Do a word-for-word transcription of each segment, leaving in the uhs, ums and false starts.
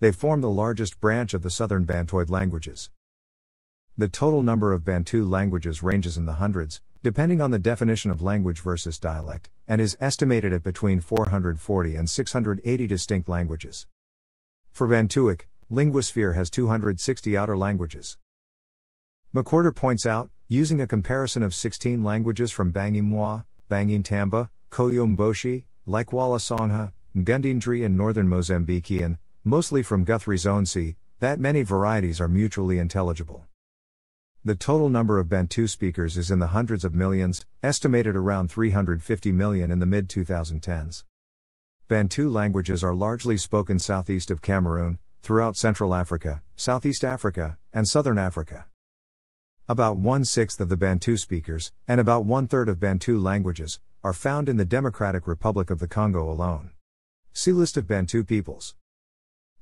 They form the largest branch of the Southern Bantoid languages. The total number of Bantu languages ranges in the hundreds, depending on the definition of language versus dialect, and is estimated at between four hundred forty and six hundred eighty distinct languages. For Bantuic, Linguasphere has two hundred sixty outer languages. McWhorter points out, using a comparison of sixteen languages from Bangi-Moi, Bangi-Ntamba, Koyo-Mboshi, Likwala-Sangha, Ngondi-Ngiri and northern Mozambican, mostly from Guthrie's own sea, that many varieties are mutually intelligible. The total number of Bantu speakers is in the hundreds of millions, estimated around three hundred fifty million in the mid twenty tens. Bantu languages are largely spoken southeast of Cameroon, throughout Central Africa, Southeast Africa, and Southern Africa. About one-sixth of the Bantu speakers, and about one-third of Bantu languages, are found in the Democratic Republic of the Congo alone. See list of Bantu peoples.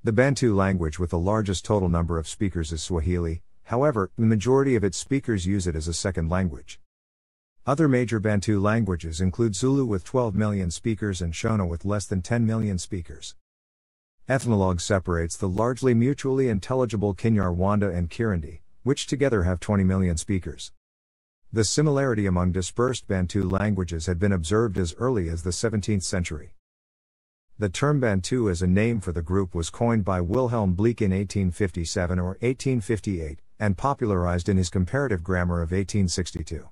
The Bantu language with the largest total number of speakers is Swahili, however, the majority of its speakers use it as a second language. Other major Bantu languages include Zulu with twelve million speakers and Shona with less than ten million speakers. Ethnologue separates the largely mutually intelligible Kinyarwanda and Kirundi, which together have twenty million speakers. The similarity among dispersed Bantu languages had been observed as early as the seventeenth century. The term Bantu as a name for the group was coined by Wilhelm Bleek in eighteen fifty-seven or eighteen fifty-eight, and popularized in his Comparative Grammar of eighteen sixty-two.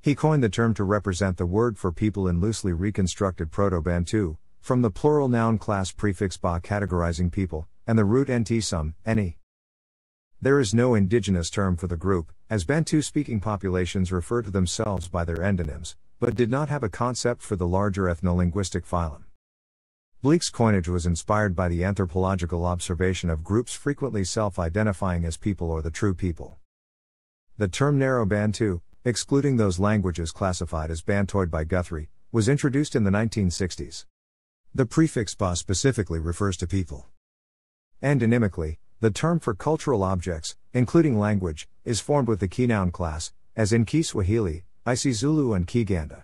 He coined the term to represent the word for people in loosely reconstructed Proto-Bantu, from the plural noun class prefix ba categorizing people, and the root nt some, any. There is no indigenous term for the group, as Bantu-speaking populations refer to themselves by their endonyms, but did not have a concept for the larger ethno-linguistic phylum. Bleek's coinage was inspired by the anthropological observation of groups frequently self-identifying as people or the true people. The term narrow Bantu, excluding those languages classified as Bantoid by Guthrie, was introduced in the nineteen sixties. The prefix ba specifically refers to people. Endonymically, the term for cultural objects, including language, is formed with the kinoun class, as in Kiswahili, Isizulu and Kiganda.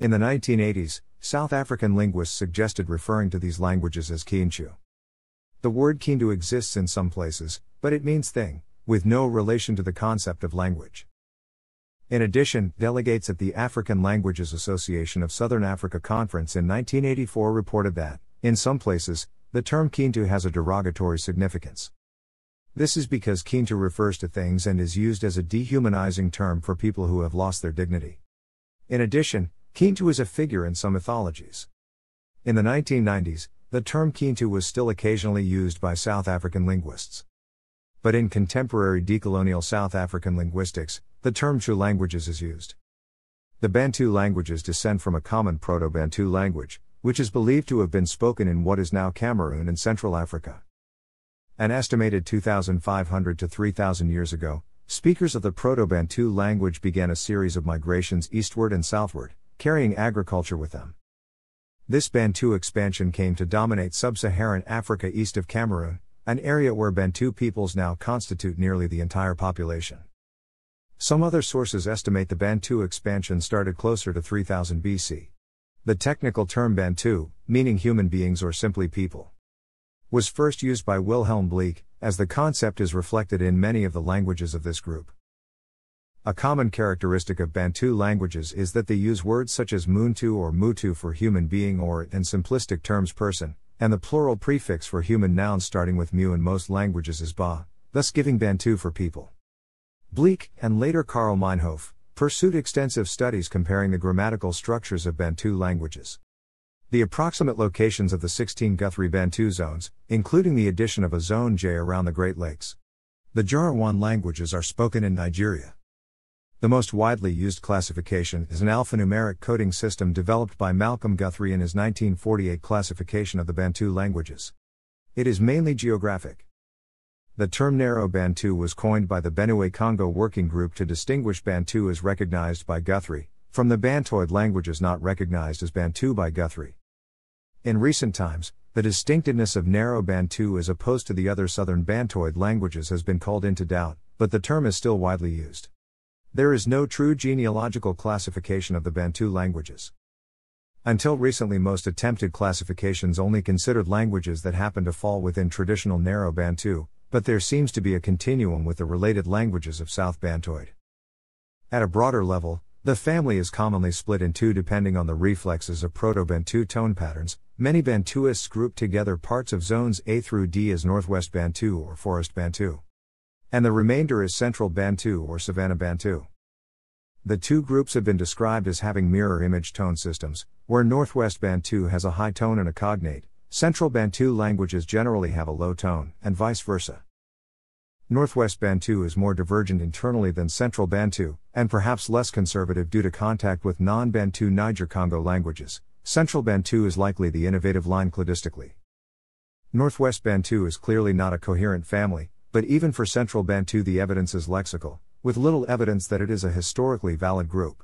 In the nineteen eighties, South African linguists suggested referring to these languages as Kintu. The word Kintu exists in some places, but it means thing, with no relation to the concept of language. In addition, delegates at the African Languages Association of Southern Africa Conference in nineteen eighty-four reported that, in some places, the term Kintu has a derogatory significance. This is because Kintu refers to things and is used as a dehumanizing term for people who have lost their dignity. In addition, Kintu is a figure in some mythologies. In the nineteen nineties, the term Kintu was still occasionally used by South African linguists. But in contemporary decolonial South African linguistics, the term Chu languages is used. The Bantu languages descend from a common Proto-Bantu language, which is believed to have been spoken in what is now Cameroon and Central Africa. An estimated two thousand five hundred to three thousand years ago, speakers of the Proto-Bantu language began a series of migrations eastward and southward, carrying agriculture with them. This Bantu expansion came to dominate sub-Saharan Africa east of Cameroon, an area where Bantu peoples now constitute nearly the entire population. Some other sources estimate the Bantu expansion started closer to three thousand B C. The technical term Bantu, meaning human beings or simply people, was first used by Wilhelm Bleek, as the concept is reflected in many of the languages of this group. A common characteristic of Bantu languages is that they use words such as Muntu or Mutu for human being or, in simplistic terms, person, and the plural prefix for human nouns starting with mu in most languages is ba, thus giving Bantu for people. Bleek, and later Karl Meinhof, pursued extensive studies comparing the grammatical structures of Bantu languages. The approximate locations of the sixteen Guthrie Bantu zones, including the addition of a zone J around the Great Lakes. The Jarawan languages are spoken in Nigeria. The most widely used classification is an alphanumeric coding system developed by Malcolm Guthrie in his nineteen forty-eight classification of the Bantu languages. It is mainly geographic. The term narrow Bantu was coined by the Benue Congo Working Group to distinguish Bantu as recognized by Guthrie, from the Bantoid languages not recognized as Bantu by Guthrie. In recent times, the distinctiveness of narrow Bantu as opposed to the other Southern Bantoid languages has been called into doubt, but the term is still widely used. There is no true genealogical classification of the Bantu languages. Until recently, most attempted classifications only considered languages that happen to fall within traditional narrow Bantu, but there seems to be a continuum with the related languages of South Bantoid. At a broader level, the family is commonly split in two depending on the reflexes of Proto-Bantu tone patterns. Many Bantuists group together parts of zones A through D as Northwest Bantu or Forest Bantu, and the remainder is Central Bantu or Savannah Bantu. The two groups have been described as having mirror image tone systems, where Northwest Bantu has a high tone and a cognate, Central Bantu languages generally have a low tone, and vice versa. Northwest Bantu is more divergent internally than Central Bantu, and perhaps less conservative due to contact with non-Bantu Niger-Congo languages. Central Bantu is likely the innovative line cladistically. Northwest Bantu is clearly not a coherent family, but even for Central Bantu the evidence is lexical, with little evidence that it is a historically valid group.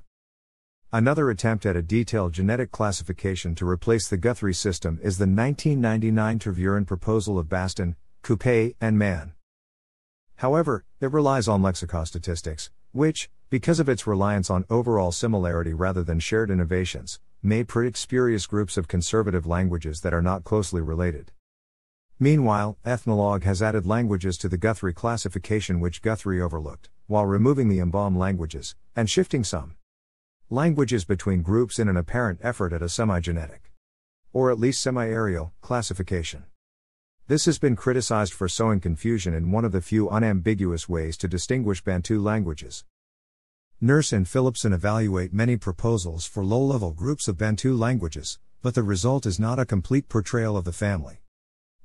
Another attempt at a detailed genetic classification to replace the Guthrie system is the nineteen ninety-nine Tervuren proposal of Bastin, Coupe, and Mann. However, it relies on lexicostatistics, which, because of its reliance on overall similarity rather than shared innovations, may predict spurious groups of conservative languages that are not closely related. Meanwhile, Ethnologue has added languages to the Guthrie classification which Guthrie overlooked, while removing the embalmed languages, and shifting some languages between groups in an apparent effort at a semi-genetic, or at least semi-aerial, classification. This has been criticized for sowing confusion in one of the few unambiguous ways to distinguish Bantu languages. Nurse and Philipson evaluate many proposals for low-level groups of Bantu languages, but the result is not a complete portrayal of the family.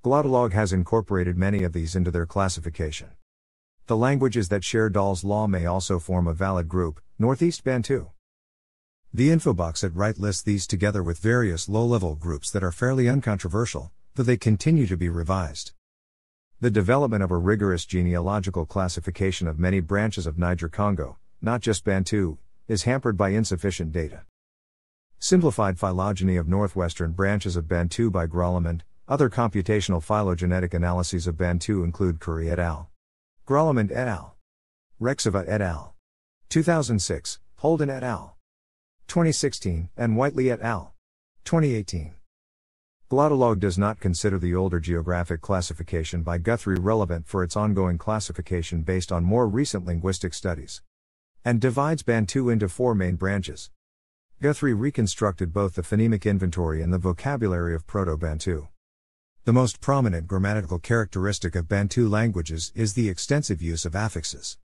Glottolog has incorporated many of these into their classification. The languages that share Dahl's law may also form a valid group, Northeast Bantu. The infobox at right lists these together with various low-level groups that are fairly uncontroversial, though they continue to be revised. The development of a rigorous genealogical classification of many branches of Niger-Congo, not just Bantu, is hampered by insufficient data. Simplified phylogeny of northwestern branches of Bantu by Grollemund. Other computational phylogenetic analyses of Bantu include Curry et al., Grollemund et al., Rexova et al., two thousand six, Holden et al., twenty sixteen, and Whiteley et al., twenty eighteen. Glottolog does not consider the older geographic classification by Guthrie relevant for its ongoing classification based on more recent linguistic studies, and divides Bantu into four main branches. Guthrie reconstructed both the phonemic inventory and the vocabulary of Proto-Bantu. The most prominent grammatical characteristic of Bantu languages is the extensive use of affixes.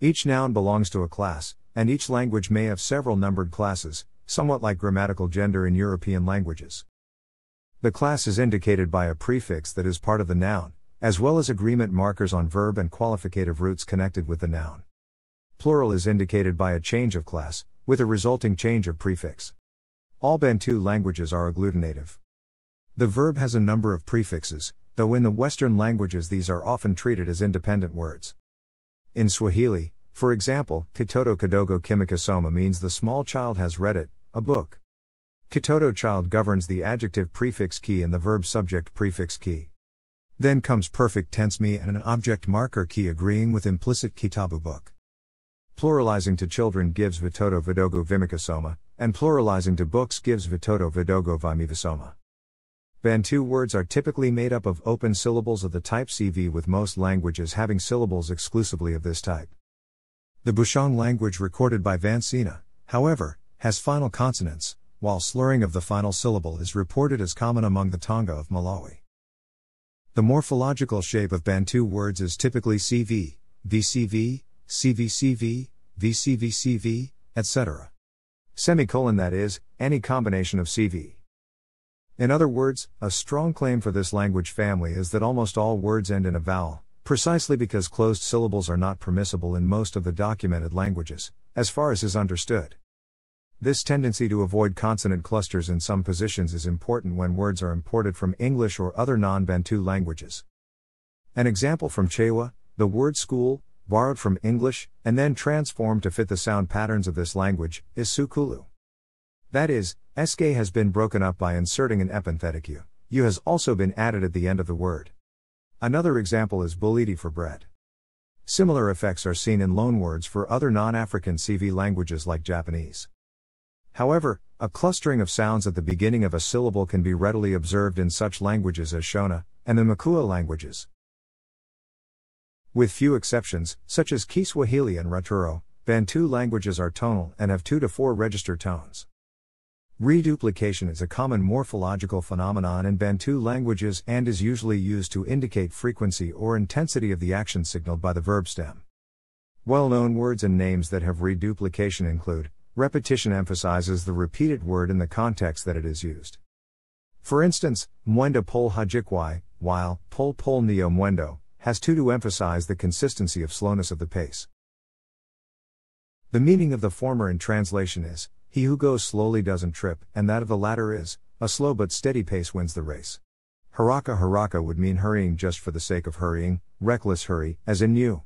Each noun belongs to a class, and each language may have several numbered classes, somewhat like grammatical gender in European languages. The class is indicated by a prefix that is part of the noun, as well as agreement markers on verb and qualificative roots connected with the noun. Plural is indicated by a change of class, with a resulting change of prefix. All Bantu languages are agglutinative. The verb has a number of prefixes, though in the Western languages these are often treated as independent words. In Swahili, for example, kitoto kidogo kimikasoma means the small child has read it, a book. Kitoto child governs the adjective prefix ki and the verb subject prefix ki. Then comes perfect tense mi and an object marker ki agreeing with implicit kitabu book. Pluralizing to children gives vitoto vidogo vimikasoma, and pluralizing to books gives vitoto vidogo vimivasoma. Bantu words are typically made up of open syllables of the type C V, with most languages having syllables exclusively of this type. The Bushong language recorded by Vansina, however, has final consonants, while slurring of the final syllable is reported as common among the Tonga of Malawi. The morphological shape of Bantu words is typically C V, V C V, C V C V, V C V C V, et cetera. Semicolon, that is, any combination of C V. In other words, a strong claim for this language family is that almost all words end in a vowel, precisely because closed syllables are not permissible in most of the documented languages, as far as is understood. This tendency to avoid consonant clusters in some positions is important when words are imported from English or other non-Bantu languages. An example from Chewa, the word school, borrowed from English, and then transformed to fit the sound patterns of this language, is sukulu. That is, sk has been broken up by inserting an epenthetic u. U has also been added at the end of the word. Another example is bulidi for bread. Similar effects are seen in loanwords for other non-African C V languages like Japanese. However, A clustering of sounds at the beginning of a syllable can be readily observed in such languages as Shona, and the Makua languages. With few exceptions, such as Kiswahili and Ruturo, Bantu languages are tonal and have two to four register tones. Reduplication is a common morphological phenomenon in Bantu languages and is usually used to indicate frequency or intensity of the action signaled by the verb stem. Well-known words and names that have reduplication include: repetition emphasizes the repeated word in the context that it is used. For instance, Mwenda Pol Hajikwai, while Pol Pol Neo Mwendo, has two to emphasize the consistency of slowness of the pace. The meaning of the former in translation is, he who goes slowly doesn't trip, and that of the latter is, a slow but steady pace wins the race. Haraka haraka would mean hurrying just for the sake of hurrying, reckless hurry, as in you.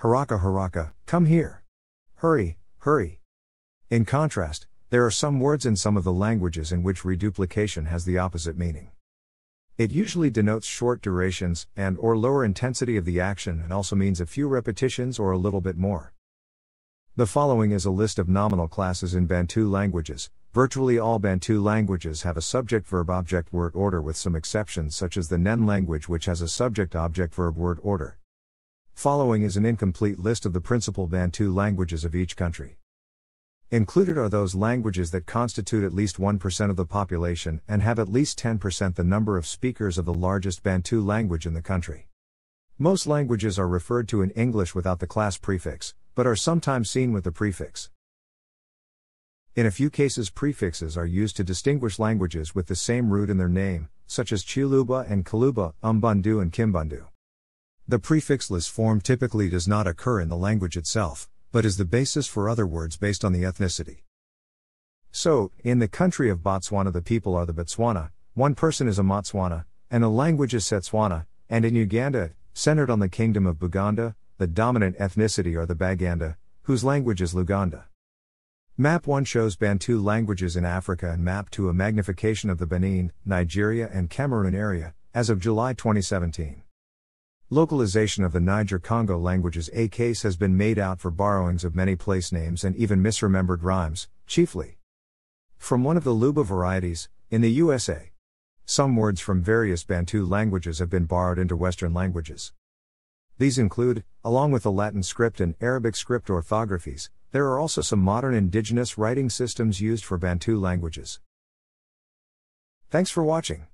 Haraka haraka, come here. Hurry, hurry. In contrast, there are some words in some of the languages in which reduplication has the opposite meaning. It usually denotes short durations and or lower intensity of the action and also means a few repetitions or a little bit more. The following is a list of nominal classes in Bantu languages. Virtually all Bantu languages have a subject-verb-object-word order with some exceptions such as the Nen language which has a subject-object-verb-word order. Following is an incomplete list of the principal Bantu languages of each country. Included are those languages that constitute at least one percent of the population and have at least ten percent the number of speakers of the largest Bantu language in the country. Most languages are referred to in English without the class prefix, but are sometimes seen with the prefix. In a few cases, prefixes are used to distinguish languages with the same root in their name, such as Chiluba and Kaluba, Umbundu and Kimbundu. The prefixless form typically does not occur in the language itself, but is the basis for other words based on the ethnicity. So, in the country of Botswana, the people are the Botswana, one person is a Motswana, and the language is Setswana, and in Uganda, centered on the Kingdom of Buganda, the dominant ethnicity are the Baganda, whose language is Luganda. Map one shows Bantu languages in Africa and Map two a magnification of the Benin, Nigeria and Cameroon area, as of July twenty seventeen. Localization of the Niger-Congo languages. A case has been made out for borrowings of many place names and even misremembered rhymes, chiefly from one of the Luba varieties, in the U S A. Some words from various Bantu languages have been borrowed into Western languages. These include, along with the Latin script and Arabic script orthographies, there are also some modern indigenous writing systems used for Bantu languages. Thanks for watching.